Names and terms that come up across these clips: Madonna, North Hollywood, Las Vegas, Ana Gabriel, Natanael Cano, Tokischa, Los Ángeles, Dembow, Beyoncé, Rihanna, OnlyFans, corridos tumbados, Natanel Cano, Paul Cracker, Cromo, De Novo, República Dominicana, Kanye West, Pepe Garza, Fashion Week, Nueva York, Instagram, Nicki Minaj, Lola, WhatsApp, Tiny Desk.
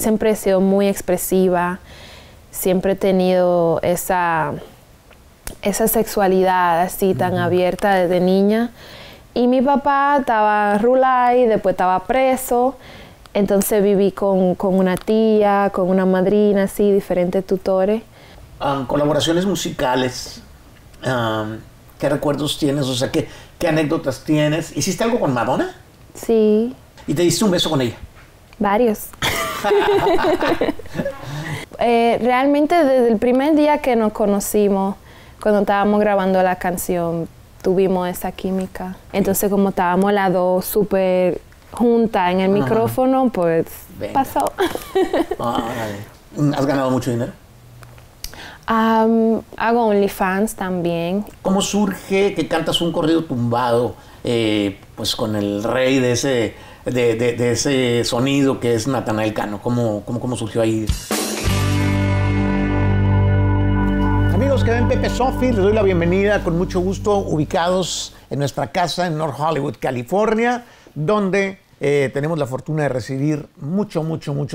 siempre he sido muy expresiva, siempre he tenido esa sexualidad así tan abierta desde niña. Y mi papá estaba rulay, después estaba preso, entonces viví con una tía, con una madrina, así, diferentes tutores. Colaboraciones musicales, ¿qué recuerdos tienes? O sea, ¿qué anécdotas tienes? ¿Hiciste algo con Madonna? Sí. ¿Y te diste un beso con ella? Varios. Realmente desde el primer día que nos conocimos, cuando estábamos grabando la canción, tuvimos esa química. Entonces, como estábamos las dos súper juntas en el micrófono, pues venga, pasó. ¿Has ganado mucho dinero? Hago OnlyFans también. ¿Cómo surge que cantas un corrido tumbado, pues con el rey de ese sonido que es Natanael Cano? ¿Cómo surgió ahí? Amigos que ven Pepe Sofi, les doy la bienvenida con mucho gusto, ubicados en nuestra casa en North Hollywood, California, donde tenemos la fortuna de recibir mucho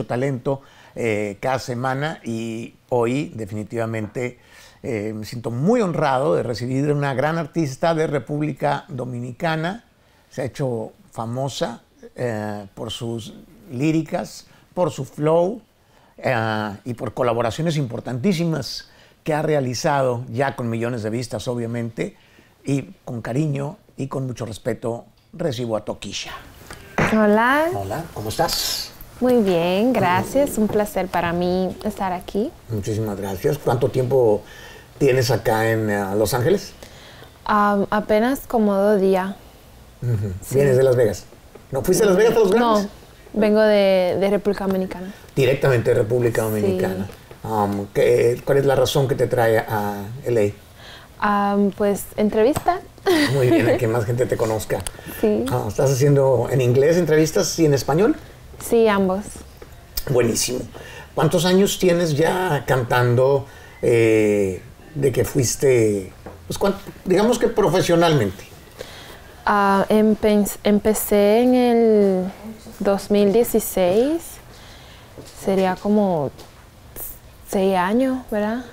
talento cada semana, y hoy definitivamente me siento muy honrado de recibir a una gran artista de República Dominicana. Se ha hecho famosa por sus líricas, por su flow y por colaboraciones importantísimas que ha realizado ya con millones de vistas, obviamente, y con cariño y con mucho respeto recibo a Tokischa. Hola. Hola, ¿cómo estás? Muy bien, gracias. Un placer para mí estar aquí. Muchísimas gracias. ¿Cuánto tiempo tienes acá en Los Ángeles? Apenas como 2 días. Sí. ¿Vienes de Las Vegas? ¿No fuiste a Las Vegas a los grandes? No, vengo de República Dominicana. Directamente de República Dominicana. Sí. ¿Cuál es la razón que te trae a LA? Pues, entrevista. Muy bien, a que más gente te conozca. Sí. ¿Estás haciendo en inglés entrevistas y en español? Sí, ambos. Buenísimo. ¿Cuántos años tienes ya cantando de que fuiste, pues, digamos que profesionalmente? Empecé en el 2016, sería como 6 años, ¿verdad?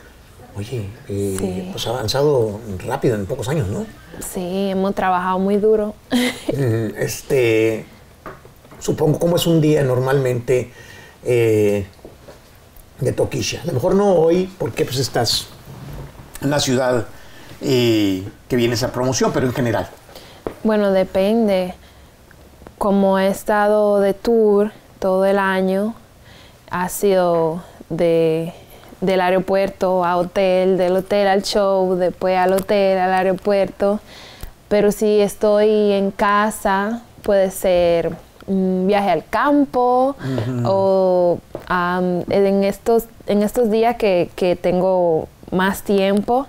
Oye, sí, pues ha avanzado rápido en pocos años, ¿no? Sí, hemos trabajado muy duro. Supongo, ¿cómo es un día normalmente de Tokischa? A lo mejor no hoy, porque pues estás en la ciudad que viene esa promoción, pero en general. Bueno, depende. Como he estado de tour todo el año, ha sido del aeropuerto a hotel, del hotel al show, después al hotel, al aeropuerto. Pero si estoy en casa, puede ser un viaje al campo, o en estos días que tengo más tiempo,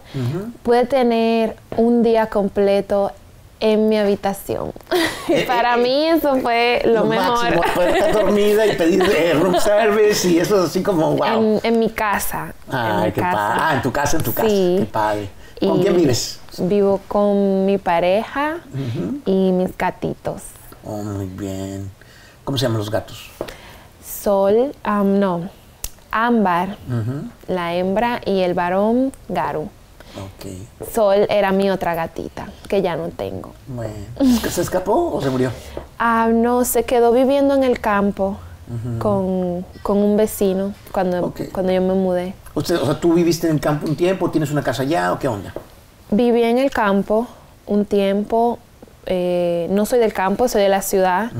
puede tener un día completo en mi habitación. Para mí eso fue lo mejor. Poder estar dormida y pedir room service y eso es así como wow. En mi casa. Ah, qué padre. Ah, en tu casa, en tu casa. Sí. Qué padre. ¿Con quién vives? Vivo con mi pareja y mis gatitos. Oh, muy bien. ¿Cómo se llaman los gatos? Sol, no, Ámbar, la hembra, y el varón, Garu. Okay. Sol era mi otra gatita, que ya no tengo. Bueno. ¿Se escapó o se murió? No, se quedó viviendo en el campo con un vecino cuando yo me mudé. O sea, ¿tú viviste en el campo un tiempo? ¿Tienes una casa allá o qué onda? Viví en el campo un tiempo. No soy del campo, soy de la ciudad.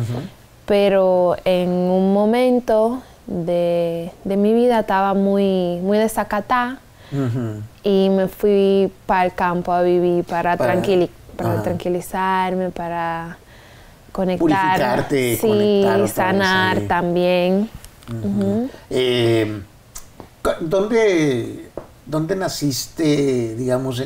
Pero en un momento de mi vida estaba muy desacatada. Y me fui para el campo a vivir para tranquilizarme, para conectar, sí, conectar, sanar también. ¿Dónde naciste, digamos?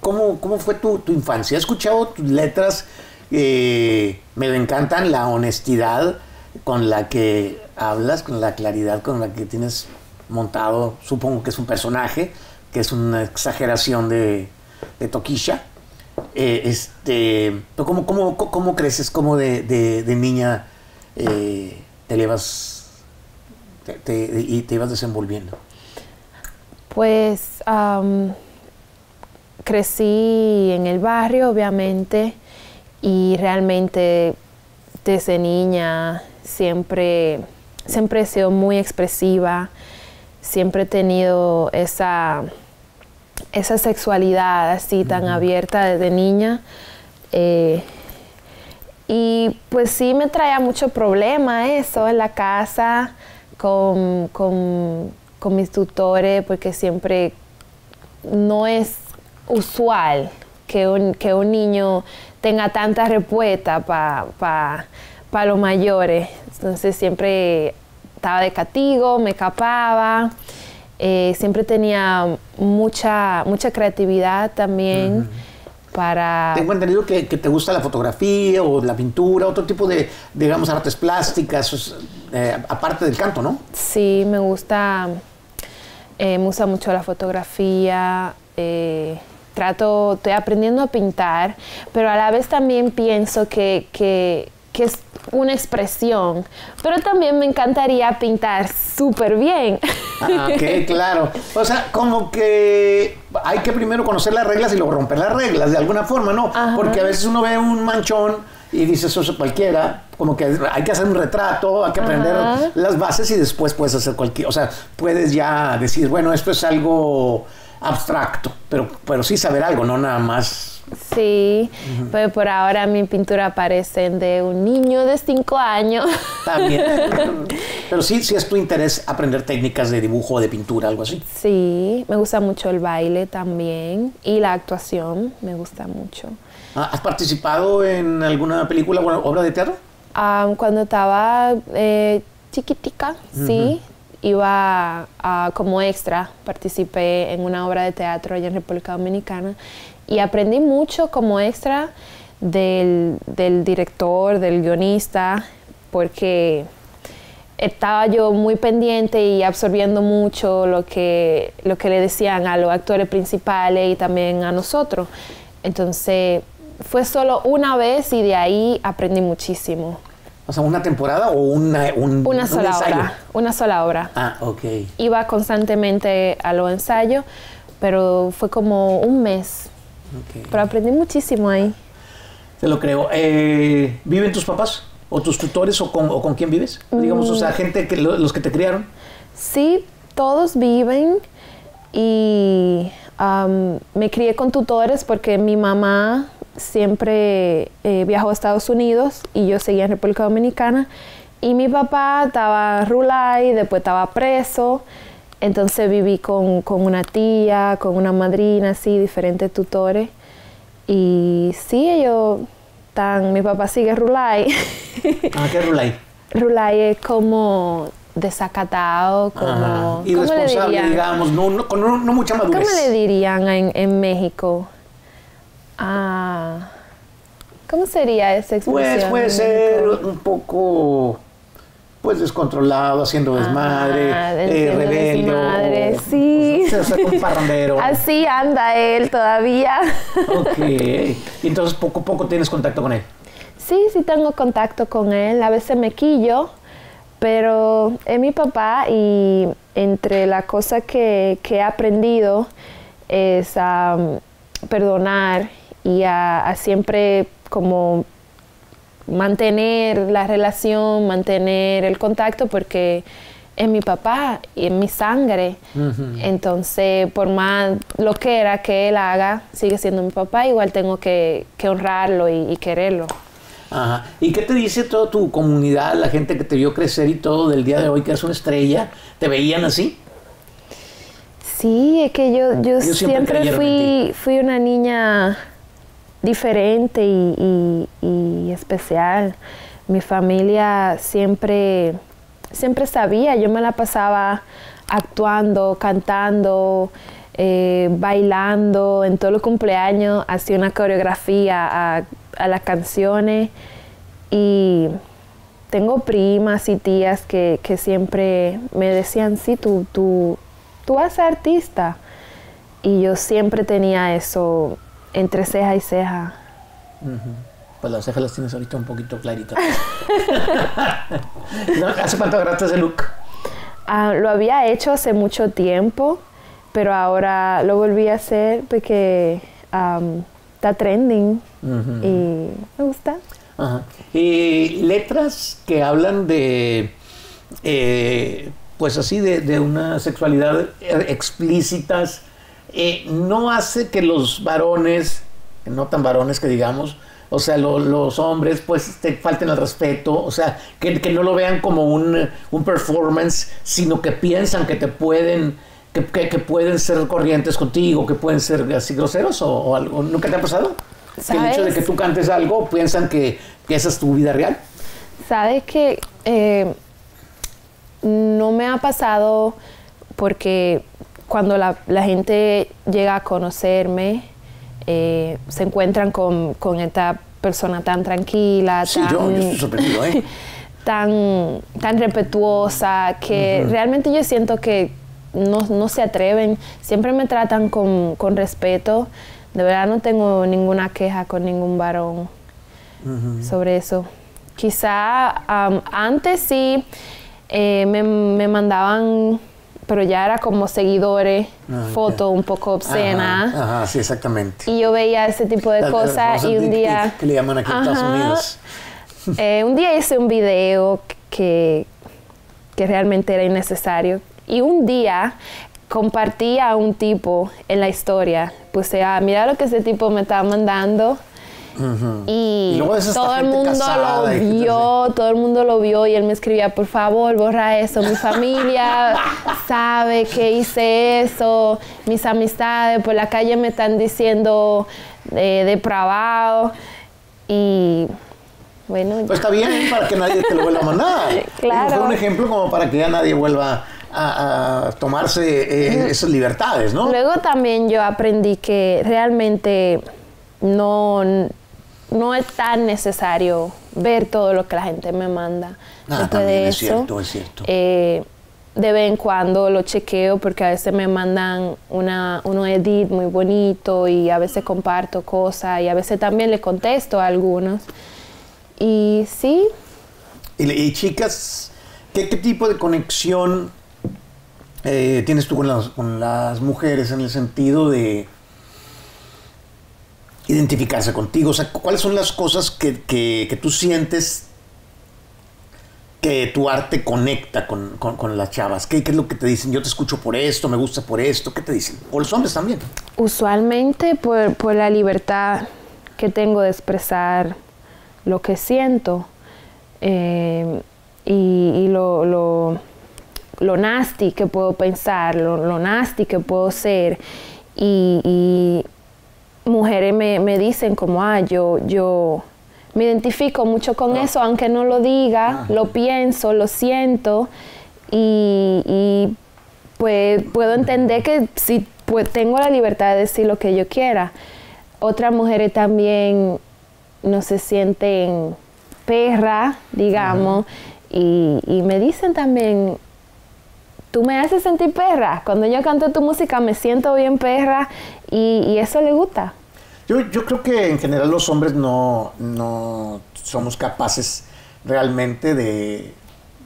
¿Cómo fue tu infancia? He escuchado tus letras, me encantan la honestidad con la que hablas, con la claridad con la que tienes montado, supongo que es un personaje, que es una exageración de Tokischa. ¿Cómo creces? ¿Cómo de niña te llevas y te ibas desenvolviendo? Pues crecí en el barrio, obviamente, y realmente desde niña siempre he sido muy expresiva, siempre he tenido esa sexualidad así tan abierta desde niña. Y pues sí me traía mucho problema eso en la casa con mis tutores, porque siempre no es usual que un niño tenga tanta respuesta para los mayores. Entonces siempre estaba de castigo, me escapaba. Siempre tenía mucha creatividad también. Para... Tengo entendido que te gusta la fotografía o la pintura, otro tipo de, digamos, artes plásticas, aparte del canto, ¿no? Sí, me gusta mucho la fotografía, estoy aprendiendo a pintar, pero a la vez también pienso que es una expresión, pero también me encantaría pintar súper bien. Ah, ok, claro. O sea, como que hay que primero conocer las reglas y luego romper las reglas, de alguna forma, ¿no? Ajá. Porque a veces uno ve un manchón y dice, eso es cualquiera, como que hay que hacer un retrato, hay que aprender las bases y después puedes hacer cualquier... O sea, puedes ya decir, bueno, esto es algo abstracto, pero sí saber algo, no nada más... Sí, pues por ahora mi pintura parecen de un niño de 5 años. También. Pero sí, sí es tu interés aprender técnicas de dibujo o de pintura, algo así. Sí, me gusta mucho el baile también y la actuación, me gusta mucho. ¿Has participado en alguna película o obra de teatro? Cuando estaba chiquitica, sí. Iba como extra, participé en una obra de teatro allá en República Dominicana y aprendí mucho como extra del director, del guionista, porque estaba yo muy pendiente y absorbiendo mucho lo que le decían a los actores principales y también a nosotros. Entonces fue solo una vez y de ahí aprendí muchísimo. O sea, ¿una temporada o una sola obra? Una sola obra. Ah, ok. Iba constantemente a los ensayos, pero fue como un mes. Okay. Pero aprendí muchísimo ahí. Te lo creo. ¿Viven tus papás o tus tutores o con quién vives? Digamos, o sea, gente que los que te criaron. Sí, todos viven y me crié con tutores porque mi mamá siempre viajó a Estados Unidos y yo seguía en República Dominicana y mi papá estaba rural y después estaba preso, entonces viví con una tía, con una madrina, así, diferentes tutores y sí, ellos están, mi papá sigue rural. Ah, ¿qué es rural? Rural es como desacatado, como irresponsable, digamos, no mucha madurez. ¿Cómo le dirían en México? Ah, ¿cómo sería esa expresión? Pues puede ser un poco, pues, descontrolado, haciendo desmadre, rebelde. Desmadre, sí. O sea, un parrandero. Así anda él todavía. Ok. Y entonces poco a poco tienes contacto con él. Sí, sí tengo contacto con él. A veces me quillo, pero es mi papá y entre la cosa que he aprendido es a perdonar y a siempre como mantener la relación, mantener el contacto, porque es mi papá y es mi sangre. Entonces, por más lo que era que él haga, sigue siendo mi papá, igual tengo que honrarlo y quererlo. Ajá. ¿Y qué te dice toda tu comunidad, la gente que te vio crecer y todo del día de hoy, que eres una estrella? ¿Te veían así? Sí, es que yo siempre fui una niña diferente y especial. Mi familia siempre sabía. Yo me la pasaba actuando, cantando, bailando. En todos los cumpleaños hacía una coreografía a las canciones. Y tengo primas y tías que siempre me decían, sí, tú vas a ser artista. Y yo siempre tenía eso entre ceja y ceja. Pues las cejas las tienes ahorita un poquito claritas. ¿Hace cuánto agarraste ese look? Lo había hecho hace mucho tiempo, pero ahora lo volví a hacer porque está trending y me gusta. Ajá. Y letras que hablan de, pues así, de una sexualidad explícitas, no hace que los varones, no tan varones que digamos, o sea, los hombres, pues, te falten al respeto, o sea, que no lo vean como un performance, sino que piensan que te pueden, que pueden ser corrientes contigo, que pueden ser así groseros o algo. ¿Nunca te ha pasado? ¿Sabes? Que el hecho de que tú cantes algo, piensan que esa es tu vida real. Sabes que no me ha pasado, porque cuando la gente llega a conocerme, se encuentran con esta persona tan tranquila, sí, tan, yo estoy sorprendido, ¿eh? tan respetuosa, que realmente yo siento que no se atreven, siempre me tratan con respeto. De verdad no tengo ninguna queja con ningún varón sobre eso. Quizá antes sí me mandaban, pero ya era como seguidores, foto un poco obscena. Ajá, sí, exactamente. Y yo veía ese tipo de cosas y un día... que le llaman aquí en Estados Unidos. Un día hice un video que realmente era innecesario. Y un día compartí a un tipo en la historia. Puse, mira lo que ese tipo me estaba mandando. Y todo el mundo lo vio, todo el mundo lo vio, y él me escribía, por favor, borra eso, mi familia sabe que hice eso, mis amistades por la calle me están diciendo depravado, y bueno. Pues está bien, para que nadie te lo vuelva a mandar. Claro. Fue un ejemplo como para que ya nadie vuelva a tomarse esas libertades, ¿no? Luego también yo aprendí que realmente no es tan necesario ver todo lo que la gente me manda. Después de eso, es cierto. De vez en cuando lo chequeo, porque a veces me mandan uno edit muy bonito, y a veces comparto cosas, y a veces también le contesto a algunos. Y sí. Y chicas, ¿qué tipo de conexión tienes tú con las mujeres, en el sentido de identificarse contigo? O sea, ¿cuáles son las cosas que tú sientes que tu arte conecta con las chavas? ¿Qué es lo que te dicen? Yo te escucho por esto, me gusta por esto. ¿Qué te dicen? O los hombres también. Usualmente por la libertad que tengo de expresar lo que siento, y lo nasty que puedo pensar, lo nasty que puedo ser, y mujeres me dicen como, yo me identifico mucho con eso, aunque no lo diga, lo pienso, lo siento, y pues puedo entender que sí, pues tengo la libertad de decir lo que yo quiera. Otras mujeres también no se sienten perra, digamos, y me dicen también, tú me haces sentir perra. Cuando yo canto tu música me siento bien perra, y eso le gusta. Yo creo que en general los hombres no somos capaces realmente de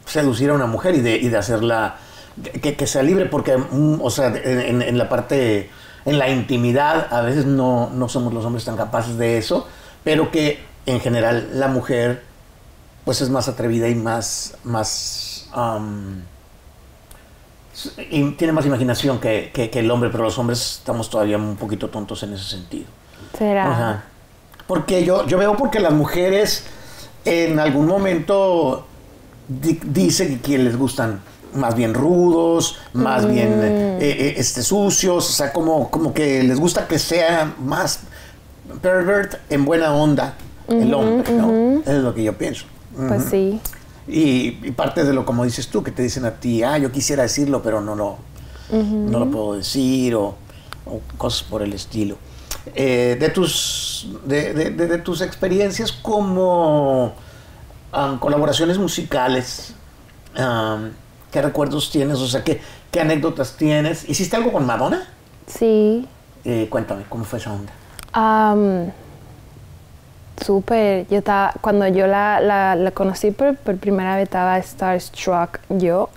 seducir a una mujer y de hacerla que sea libre, porque, o sea, en la parte, en la intimidad, a veces no somos los hombres tan capaces de eso, pero que en general la mujer pues es más atrevida y más, y tiene más imaginación que el hombre, pero los hombres estamos todavía un poquito tontos en ese sentido. ¿Será? Ajá. Porque yo veo, porque las mujeres en algún momento dicen que les gustan más bien rudos, más bien sucios, o sea, como que les gusta que sea más pervert en buena onda el hombre, ¿no? Eso es lo que yo pienso. Pues sí. Y parte de lo, como dices tú, que te dicen a ti, yo quisiera decirlo, pero no lo puedo decir, o cosas por el estilo. De tus experiencias como colaboraciones musicales, ¿qué recuerdos tienes? O sea, ¿qué anécdotas tienes? ¿Hiciste algo con Madonna? Sí. Cuéntame, ¿cómo fue esa onda? Súper. Yo estaba, cuando yo la conocí por primera vez, estaba starstruck yo.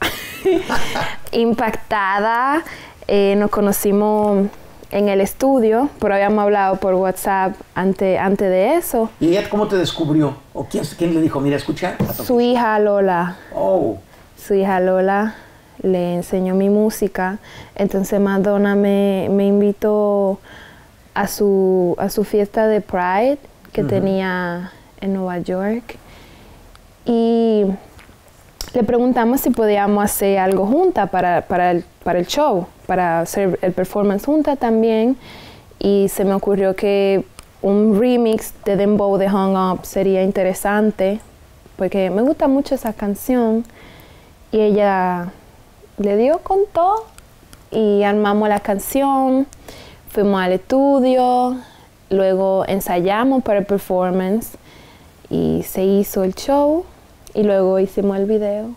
impactada. Nos conocimos en el estudio, pero habíamos hablado por WhatsApp antes de eso. ¿Y ella cómo te descubrió? ¿O quién le dijo, mira, escucha? Su hija Lola. Oh. Su hija Lola le enseñó mi música. Entonces Madonna me invitó a su fiesta de Pride que tenía en Nueva York. Y le preguntamos si podíamos hacer algo juntas para el show, para hacer el performance juntas también. Y se me ocurrió que un remix de Dembow de Hung Up sería interesante, porque me gusta mucho esa canción. Y ella le dio con todo y armamos la canción, fuimos al estudio, luego ensayamos para el performance y se hizo el show. Y luego hicimos el video.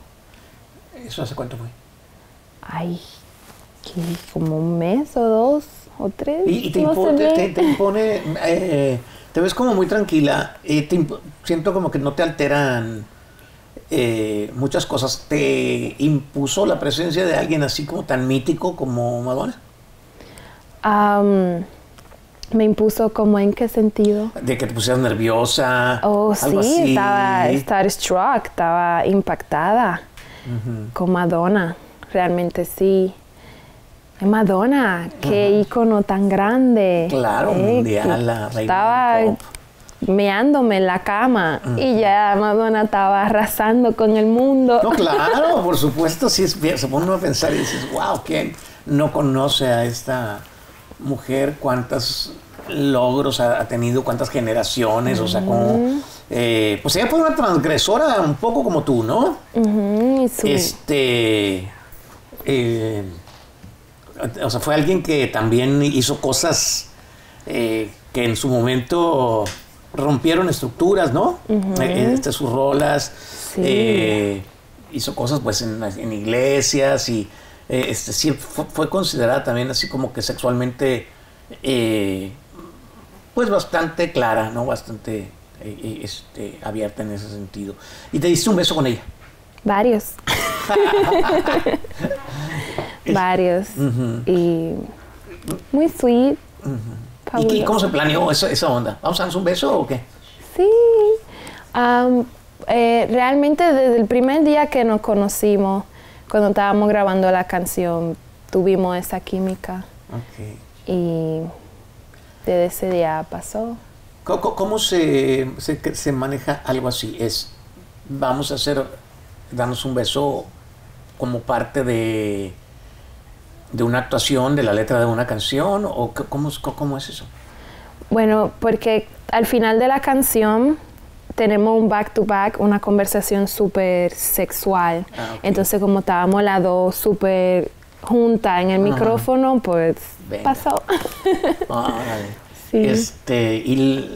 ¿Eso hace cuánto fue? Ay, ¿qué? Como un mes o dos o tres. ¿Y te impone, te ves como muy tranquila, siento como que no te alteran muchas cosas. ¿Te impuso la presencia de alguien así como tan mítico como Madonna? Me impuso, ¿como en qué sentido? De que te pusieras nerviosa. Oh, algo sí, así. Estaba starstruck, estaba impactada con Madonna. Realmente sí. Madonna, qué ícono tan grande. Claro, mundial, la reina. Estaba meándome en la cama y ya Madonna estaba arrasando con el mundo. No, claro, por supuesto, sí, se pone a pensar y dices, wow, ¿quién no conoce a esta mujer? Cuántos logros ha tenido, cuántas generaciones, o sea, como pues ella fue una transgresora un poco como tú, ¿no? Sí. O sea, fue alguien que también hizo cosas que en su momento rompieron estructuras, ¿no? Sus rolas, sí. Hizo cosas pues en iglesias y sí, fue considerada también así como que sexualmente pues bastante clara, ¿no? Bastante abierta en ese sentido. ¿Y te diste un beso con ella? Varios. Varios. Y muy sweet. ¿Y cómo se planeó esa onda? ¿Vamos a darnos un beso o qué? Sí. Realmente desde el primer día que nos conocimos, cuando estábamos grabando la canción, tuvimos esa química. Okay. Y desde ese día pasó. ¿Cómo se maneja algo así? Vamos a darnos un beso como parte de una actuación, de la letra de una canción, o cómo es eso? Bueno, porque al final de la canción tenemos un back-to-back, una conversación súper sexual. Entonces, como estábamos las dos súper juntas en el micrófono, pues venga, pasó. Sí. ¿Y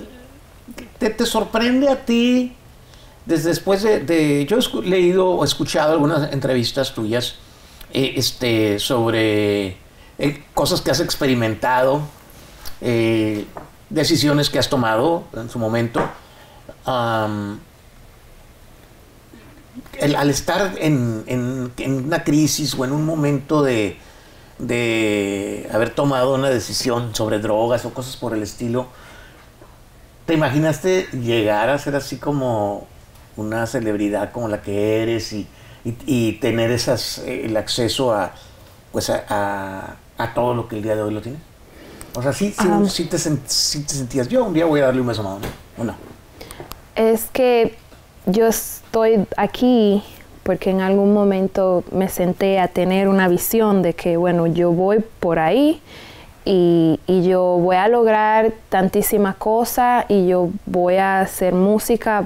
te sorprende a ti, desde después de yo he leído o escuchado algunas entrevistas tuyas sobre cosas que has experimentado, decisiones que has tomado en su momento? Al estar en una crisis o en un momento de haber tomado una decisión sobre drogas o cosas por el estilo, ¿te imaginaste llegar a ser así como una celebridad como la que eres y tener el acceso a todo lo que el día de hoy lo tienes? O sea, sí te sentías, yo un día voy a darle un beso a Madonna, ¿o no? Es que yo estoy aquí porque en algún momento me senté a tener una visión de que, bueno, yo voy por ahí y yo voy a lograr tantísimas cosas y yo voy a hacer música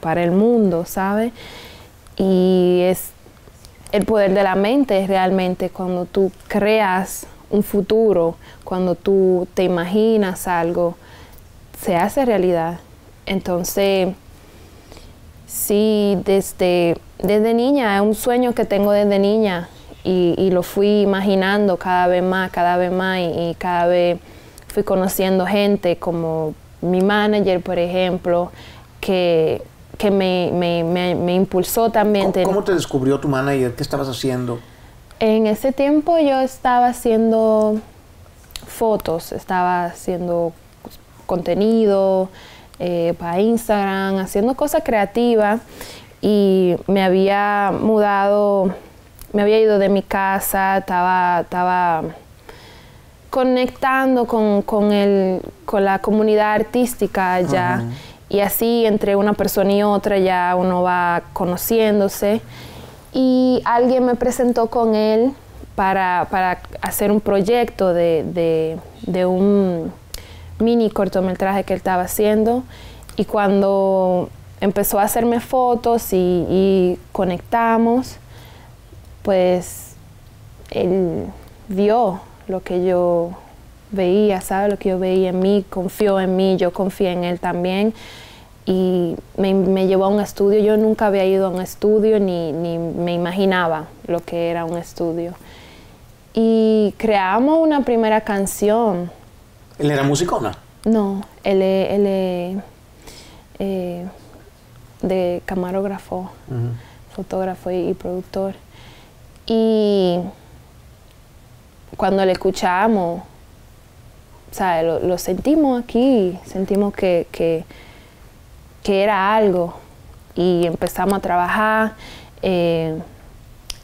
para el mundo, ¿sabes? Y es el poder de la mente realmente cuando tú creas un futuro, cuando tú te imaginas algo, se hace realidad. Entonces, sí, desde niña, es un sueño que tengo desde niña y lo fui imaginando cada vez más y cada vez fui conociendo gente como mi manager, por ejemplo, que que me impulsó también. ¿Cómo te descubrió tu manager? ¿Qué estabas haciendo? En ese tiempo yo estaba haciendo fotos, estaba haciendo contenido para Instagram, haciendo cosas creativas, y me había mudado, me había ido de mi casa, estaba conectando con la comunidad artística allá. Uh-huh. Y así, entre una persona y otra, ya uno va conociéndose. Y alguien me presentó con él para hacer un proyecto de un mini cortometraje que él estaba haciendo. Y cuando empezó a hacerme fotos y conectamos, pues él vio lo que yo veía, ¿sabes? Lo que yo veía en mí, confió en mí, yo confié en él también. Y me llevó a un estudio. Yo nunca había ido a un estudio, ni me imaginaba lo que era un estudio. Y creamos una primera canción. ¿Él era musicona? No, él de camarógrafo, uh-huh, fotógrafo y productor. Y cuando le escuchamos, o sea, lo sentimos aquí, sentimos que era algo, y empezamos a trabajar.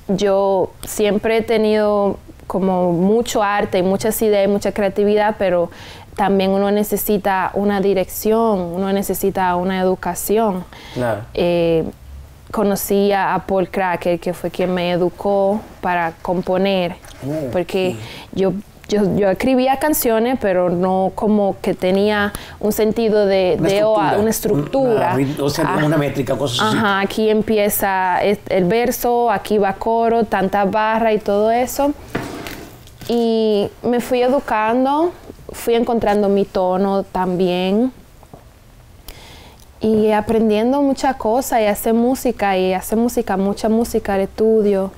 Yo siempre he tenido como mucho arte y muchas ideas y mucha creatividad, pero también uno necesita una dirección, uno necesita una educación. Claro. Conocí a Paul Cracker, que fue quien me educó para componer, porque yo escribía canciones, pero no como que tenía un sentido una estructura. O sea, una métrica, cosas así. Ajá, aquí empieza el verso, aquí va coro, tantas barras y todo eso. Y me fui educando, fui encontrando mi tono también. Y aprendiendo muchas cosas, y hacer música, mucha música al estudio.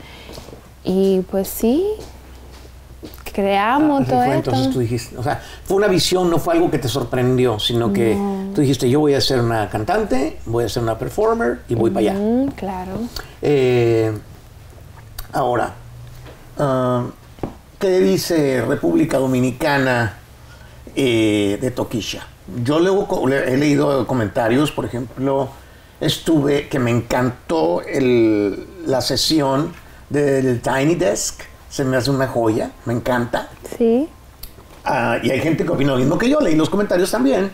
Y pues sí, creamos todo esto. Entonces tú dijiste, o sea, fue una visión, no fue algo que te sorprendió, sino que tú dijiste, yo voy a ser una cantante, voy a ser una performer y voy para allá. Claro. Ahora, ¿qué dice República Dominicana de Tokischa? Yo luego he leído comentarios, por ejemplo, que me encantó la sesión del Tiny Desk. Se me hace una joya, me encanta. Sí. Y hay gente que opina lo mismo que yo, leí los comentarios también.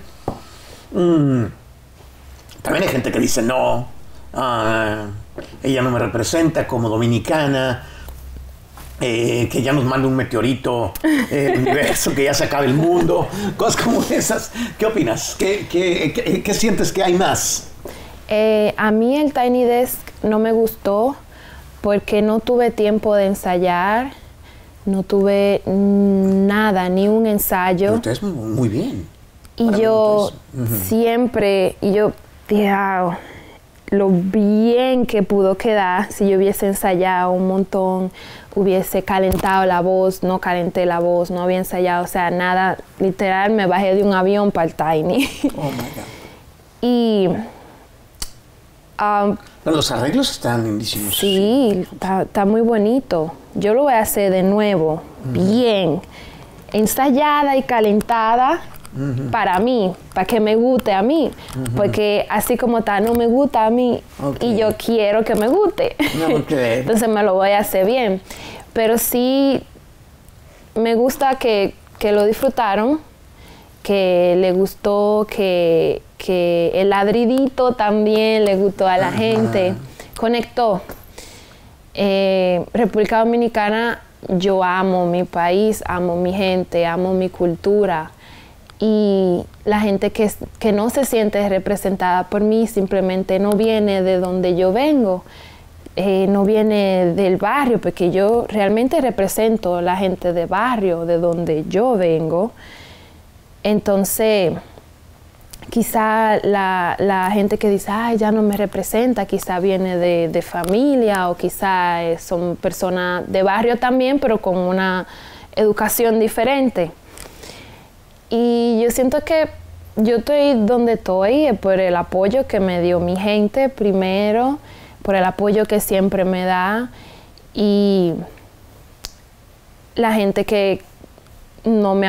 También hay gente que dice, no, ella no me representa como dominicana, que ya nos manda un meteorito, el universo, que ya se acabe el mundo, cosas como esas. ¿Qué opinas? ¿Qué sientes que hay más? A mí el Tiny Desk no me gustó, porque no tuve tiempo de ensayar, no tuve nada, ni un ensayo. Ustedes muy bien. Y yo siempre, dije, wow, lo bien que pudo quedar. Si yo hubiese ensayado un montón, hubiese calentado la voz, no calenté la voz, no había ensayado, o sea, nada. Literal, me bajé de un avión para el Tiny. Oh, my God. Y... los arreglos están lindísimos. Sí, está muy bonito. Yo lo voy a hacer de nuevo, bien, ensayada y calentada para mí, para que me guste a mí, porque así como está, no me gusta a mí, y yo quiero que me guste. Entonces me lo voy a hacer bien. Pero sí, me gusta que lo disfrutaron, que le gustó, que el ladridito también le gustó a la gente, conectó. República Dominicana, yo amo mi país, amo mi gente, amo mi cultura, y la gente que no se siente representada por mí simplemente no viene de donde yo vengo, no viene del barrio, porque yo realmente represento a la gente de barrio, de donde yo vengo. Entonces, quizá la gente que dice, ay, ya no me representa, quizá viene de familia, o quizá son personas de barrio también, pero con una educación diferente. Y yo siento que yo estoy donde estoy por el apoyo que me dio mi gente primero, por el apoyo que siempre me da y la gente que no me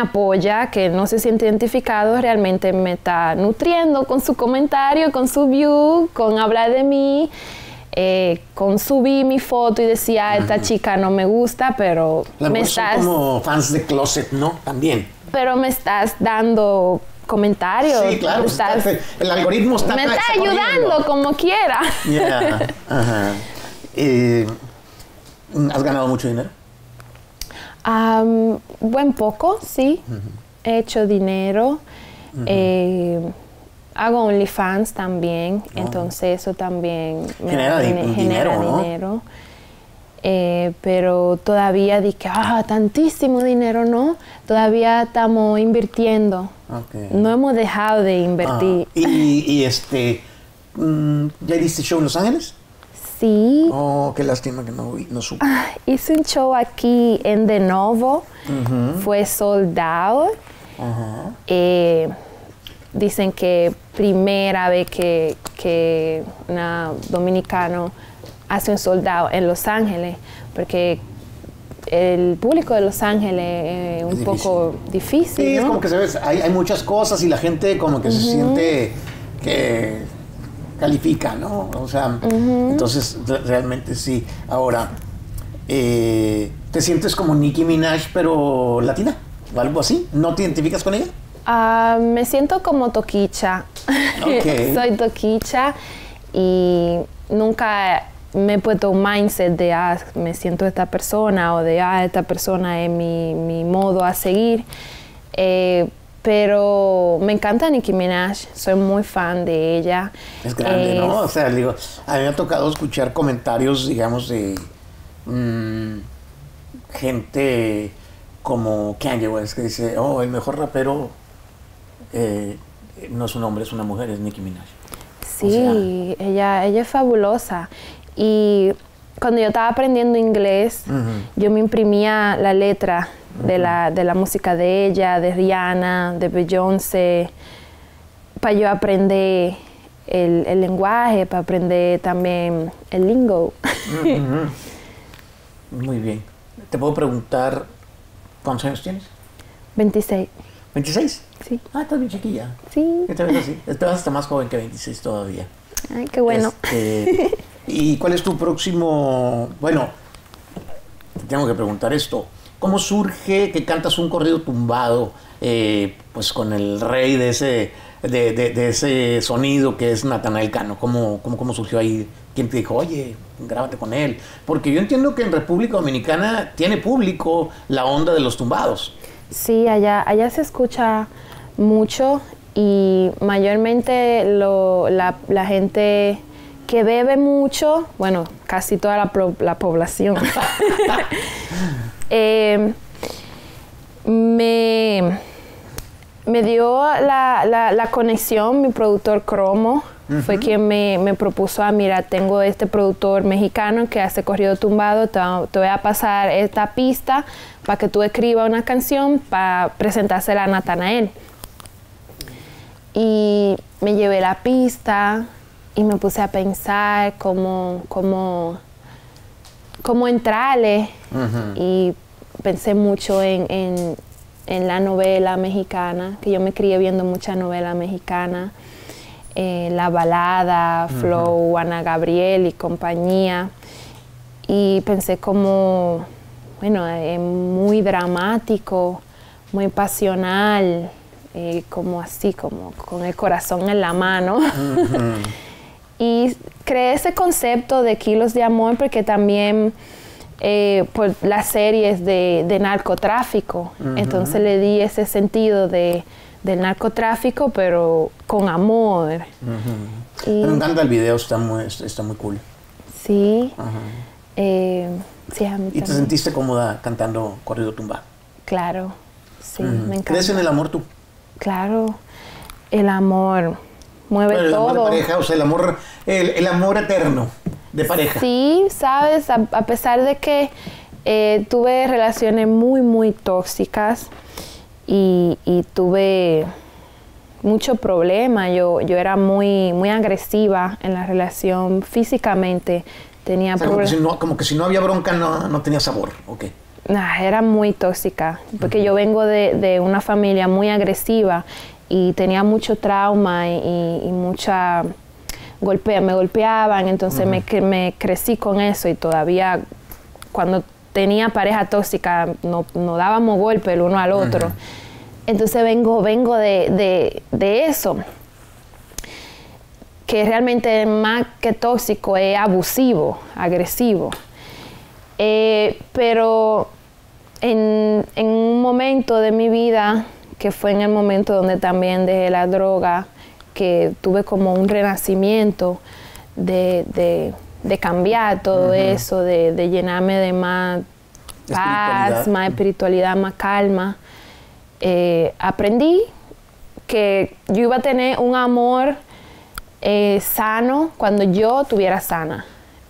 apoya, que no se siente identificado, realmente me está nutriendo con su comentario, con su view, con hablar de mí, con subir mi foto y decir, ah, esta chica no me gusta, pero me estás... Son como fans de closet, ¿no? También. Pero me estás dando comentarios. Sí, claro. Estás, el algoritmo está... Me está ayudando como quiera. Yeah. Ajá. ¿Has ganado mucho dinero? Buen poco, sí. Uh-huh. He hecho dinero. Uh-huh. Hago OnlyFans también. Oh. Entonces eso también genera dinero. Pero todavía di que tantísimo dinero, ¿no? Todavía estamos invirtiendo. Okay. No hemos dejado de invertir. ¿Le diste show en Los Ángeles? Sí. Oh, qué lástima que no supe. Hice un show aquí en De Novo. Uh-huh. Fue sold out. Uh-huh. Dicen que primera vez que un dominicano hace un sold out en Los Ángeles, porque el público de Los Ángeles es un poco difícil. Sí, ¿no? Es como que se ve, hay muchas cosas y la gente como que uh-huh. se siente que califica, ¿no? O sea, uh-huh. entonces realmente sí. Ahora, ¿te sientes como Nicki Minaj, pero latina? ¿O algo así? ¿No te identificas con ella? Me siento como Tokischa. Okay. Soy Tokischa y nunca me he puesto un mindset de me siento esta persona o de esta persona es mi modo a seguir. Pero me encanta Nicki Minaj, soy muy fan de ella. Es grande, ¿no? O sea, digo, a mí me ha tocado escuchar comentarios, digamos, de gente como Kanye West que dice, oh, el mejor rapero no es un hombre, es una mujer, es Nicki Minaj. Sí, o sea, ella es fabulosa. Y cuando yo estaba aprendiendo inglés, uh-huh. yo me imprimía la letra uh-huh. de la música de ella, de Rihanna, de Beyoncé, para yo aprender el lenguaje, para aprender también el lingo. Uh-huh. Muy bien. ¿Te puedo preguntar cuántos años tienes? 26. ¿26? Sí. Ah, estás bien chiquilla. Sí. Yo también así. Estás hasta más joven que 26 todavía. Ay, qué bueno. ¿Y cuál es tu próximo...? Bueno, te tengo que preguntar esto. ¿Cómo surge que cantas un corrido tumbado pues con el rey de ese sonido que es Natanael Cano? ¿Cómo surgió ahí? ¿Quién te dijo, oye, grábate con él? Porque yo entiendo que en República Dominicana tiene público la onda de los tumbados. Sí, allá se escucha mucho y mayormente la gente que bebe mucho, bueno, casi toda la población, me dio la conexión, mi productor Cromo, uh-huh. fue quien me propuso, mira, tengo este productor mexicano que hace corrido tumbado, te voy a pasar esta pista para que tú escribas una canción para presentársela a Natanael. Y me llevé la pista y me puse a pensar cómo entrarle. Uh-huh. Y pensé mucho en la novela mexicana, que yo me crié viendo mucha novela mexicana, la balada, uh-huh. Flow, Ana Gabriel y compañía. Y pensé como... Bueno, es muy dramático, muy pasional, como así, como con el corazón en la mano. Uh-huh. Y creé ese concepto de kilos de amor porque también por las series de narcotráfico. Uh-huh. Entonces le di ese sentido del narcotráfico, pero con amor. Uh-huh. Me encanta el video, está muy cool. Sí. Uh-huh. Sí, a mí también. ¿Y te sentiste cómoda cantando corrido tumbado? Claro, sí, uh-huh. me encanta. ¿Crees en el amor tú? Claro, el amor mueve todo. El amor de pareja, o sea, el amor eterno de pareja. Sí, sabes, a pesar de que tuve relaciones muy, muy tóxicas y tuve mucho problema. Yo era muy agresiva en la relación físicamente. Tenía como que si no había bronca no tenía sabor, ¿ok? Nah, era muy tóxica, porque yo vengo de una familia muy agresiva y tenía mucho trauma y mucha... me golpeaban, entonces me crecí con eso, y todavía cuando tenía pareja tóxica no dábamos golpe el uno al otro. Entonces vengo de eso, que realmente más que tóxico es abusivo, agresivo. Pero en un momento de mi vida, que fue en el momento donde también dejé la droga, que tuve como un renacimiento de cambiar todo eso, de llenarme de más paz, más espiritualidad, más calma. Aprendí que yo iba a tener un amor sano cuando yo estuviera sana.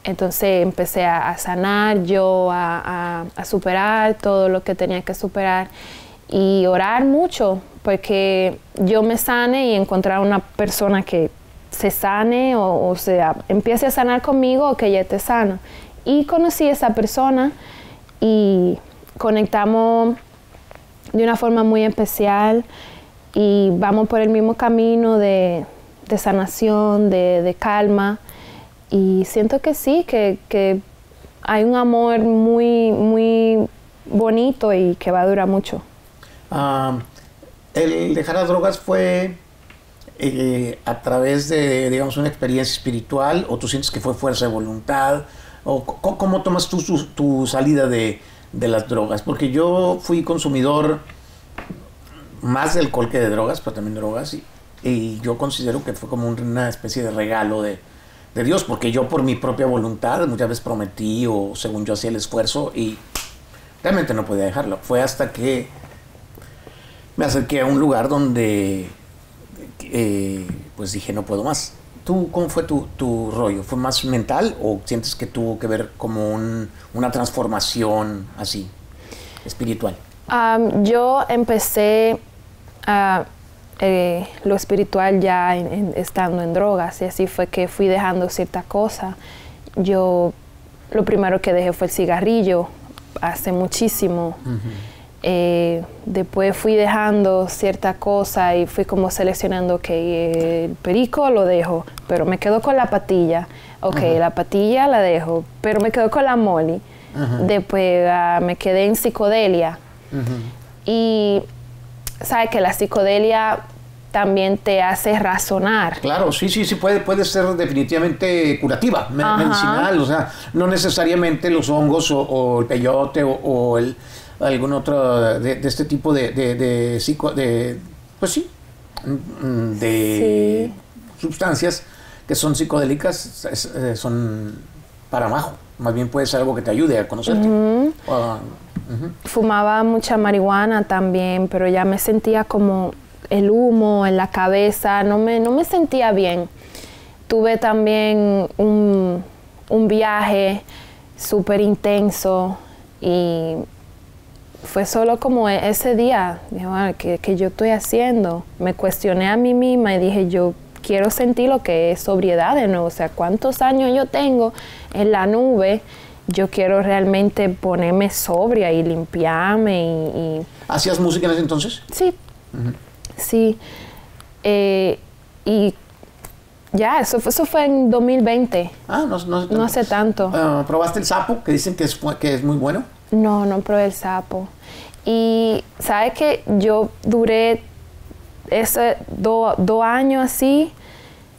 Entonces empecé a sanar yo, a superar todo lo que tenía que superar y orar mucho, porque yo me sane y encontrar una persona que se sane o sea, empiece a sanar conmigo o que ella esté sana. Y conocí a esa persona y conectamos de una forma muy especial y vamos por el mismo camino de sanación, de calma, y siento que sí, que hay un amor muy bonito y que va a durar mucho. El dejar las drogas fue a través de, digamos, una experiencia espiritual, o tú sientes que fue fuerza de voluntad, o cómo tomas tú tu salida de las drogas, porque yo fui consumidor más de alcohol que de drogas, pero también drogas, y yo considero que fue como una especie de regalo de Dios, porque yo por mi propia voluntad muchas veces prometí, o según yo hacía el esfuerzo, y realmente no podía dejarlo. Fue hasta que me acerqué a un lugar donde pues dije, no puedo más. ¿Tú cómo fue tu rollo? ¿Fue más mental o sientes que tuvo que ver como una transformación así, espiritual? Yo empecé lo espiritual ya estando en drogas, y así fue que fui dejando ciertas cosas. Yo lo primero que dejé fue el cigarrillo, hace muchísimo. Después fui dejando cierta cosa y fui como seleccionando que el perico lo dejo, pero me quedo con la patilla. La patilla la dejo, pero me quedo con la molly. Después me quedé en psicodelia. Y sabes que la psicodelia también te hace razonar. Claro, sí, puede ser definitivamente curativa, medicinal, o sea, no necesariamente los hongos o el peyote o el... algún otro de este tipo de psico... de sustancias que son psicodélicas, son para abajo. Más bien puede ser algo que te ayude a conocerte. Fumaba mucha marihuana también, pero ya me sentía como el humo en la cabeza, no me sentía bien. Tuve también un viaje súper intenso y... fue solo como ese día, ¿qué yo estoy haciendo? Me cuestioné a mí misma y dije, yo quiero sentir lo que es sobriedad de nuevo. O sea, ¿cuántos años yo tengo en la nube? Yo quiero realmente ponerme sobria y limpiarme y... ¿Hacías música en ese entonces? Sí, sí. Y ya, eso fue en 2020. Ah, no hace tanto. ¿Probaste el sapo, que dicen que es muy bueno? No, no probé el sapo. Y sabes que yo duré esos dos años así,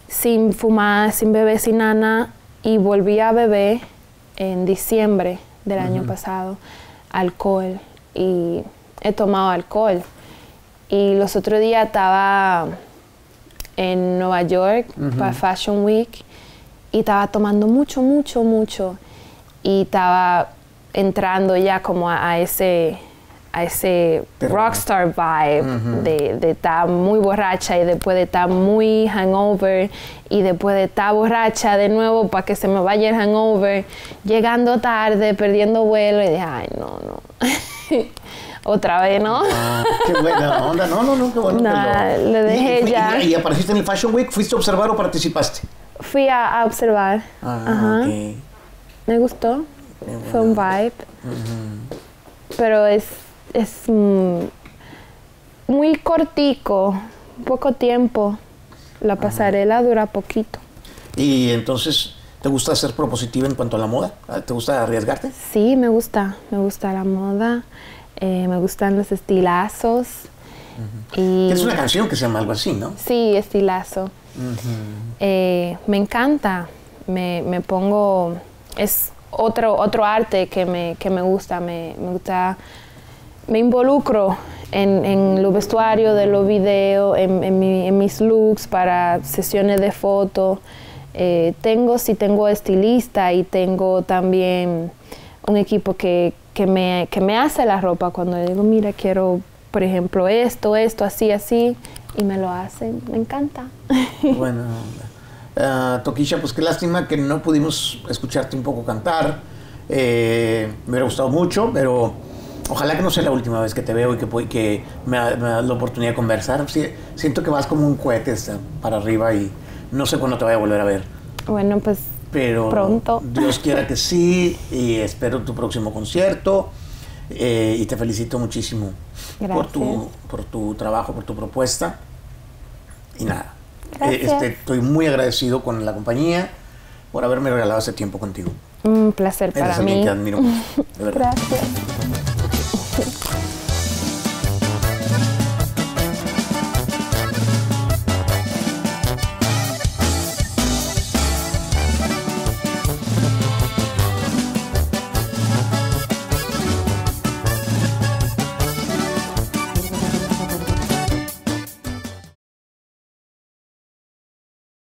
sin fumar, sin beber, sin nada, y volví a beber en diciembre del año pasado alcohol, y he tomado alcohol. Y los otros días estaba en Nueva York para Fashion Week y estaba tomando mucho, y estaba entrando ya como a ese rockstar vibe de estar muy borracha y después de estar muy hangover y después de estar borracha de nuevo para que se me vaya el hangover, llegando tarde, perdiendo vuelo, y dije, ay, no. Otra vez, ¿no? Ah, qué buena onda. No, qué bueno. Nah, que lo dejé ya. ¿Y apareciste en el Fashion Week? ¿Fuiste a observar o participaste? Fui a observar. Ah, ajá. Okay. Me gustó. Fue un vibe. Uh-huh. Pero es muy cortico, poco tiempo. La pasarela dura poquito. Y entonces, ¿te gusta ser propositiva en cuanto a la moda? ¿Te gusta arriesgarte? Sí, me gusta. Me gusta la moda. Me gustan los estilazos. Uh-huh. Es una canción que se llama algo así, ¿no? Sí, estilazo. Uh-huh. Me encanta. Me pongo... Es otro arte que me gusta. Me gusta... Me involucro en los vestuarios de los videos, en mis looks para sesiones de foto. Tengo estilista y tengo también un equipo que me hace la ropa cuando yo digo, mira, quiero, por ejemplo, esto, así, y me lo hacen. Me encanta. Bueno, Tokischa, pues qué lástima que no pudimos escucharte un poco cantar. Me hubiera gustado mucho, pero ojalá que no sea la última vez que te veo y que me das la oportunidad de conversar. Siento que vas como un cohete para arriba y no sé cuándo te voy a volver a ver. Bueno, pues... Pero pronto. Dios quiera que sí, y espero tu próximo concierto, y te felicito muchísimo. Gracias. Por tu trabajo, por tu propuesta, y nada. Estoy muy agradecido con la compañía por haberme regalado ese tiempo contigo. Un placer. Eres para mí. Te admiro mucho, de verdad. Gracias.